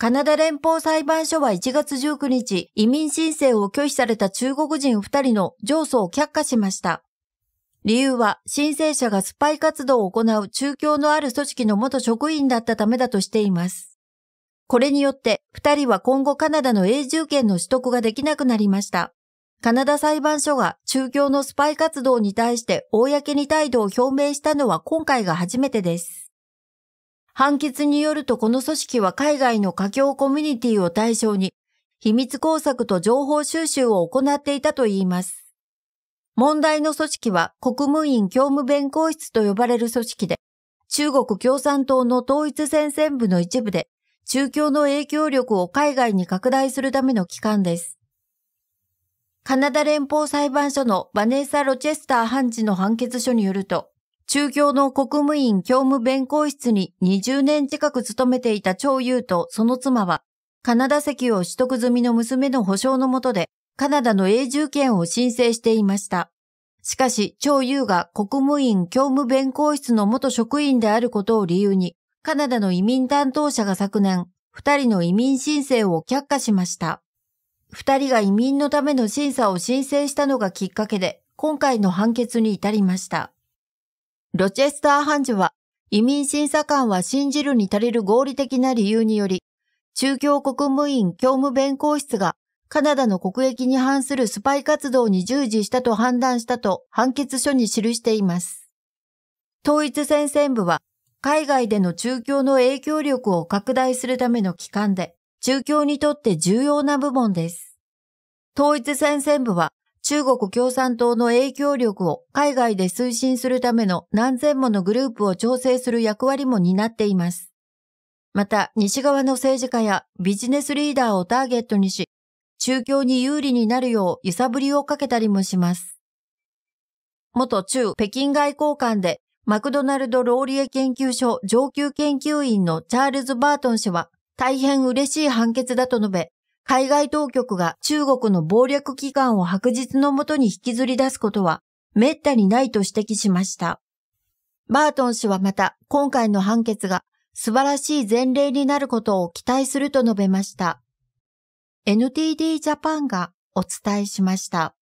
カナダ連邦裁判所は1月19日、移民申請を拒否された中国人2人の上訴を却下しました。理由は、申請者がスパイ活動を行う中共のある組織の元職員だったためだとしています。これによって、2人は今後カナダの永住権の取得ができなくなりました。カナダ裁判所が中共のスパイ活動に対して公に態度を表明したのは今回が初めてです。判決によるとこの組織は海外の華僑コミュニティを対象に秘密工作と情報収集を行っていたといいます。問題の組織は国務院教務弁公室と呼ばれる組織で中国共産党の統一戦線部の一部で中共の影響力を海外に拡大するための機関です。カナダ連邦裁判所のバネーサ・ロチェスター判事の判決書によると中共の国務院教務弁公室に20年近く勤めていた張優とその妻は、カナダ籍を取得済みの娘の保証の下で、カナダの永住権を申請していました。しかし、張優が国務院教務弁公室の元職員であることを理由に、カナダの移民担当者が昨年、2人の移民申請を却下しました。2人が移民のための審査を申請したのがきっかけで、今回の判決に至りました。ロチェスター判事は、移民審査官は信じるに足りる合理的な理由により、中共国務院教務弁公室がカナダの国益に反するスパイ活動に従事したと判断したと判決書に記しています。統一戦線部は、海外での中共の影響力を拡大するための機関で、中共にとって重要な部門です。統一戦線部は、中国共産党の影響力を海外で推進するための何千ものグループを調整する役割も担っています。また、西側の政治家やビジネスリーダーをターゲットにし、中共に有利になるよう揺さぶりをかけたりもします。元中北京外交官でマクドナルド・ローリエ研究所上級研究員のチャールズ・バートン氏は大変嬉しい判決だと述べ、海外当局が中国の謀略機関を白日の下に引きずり出すことは滅多にないと指摘しました。バートン氏はまた今回の判決が素晴らしい前例になることを期待すると述べました。NTD ジャパンがお伝えしました。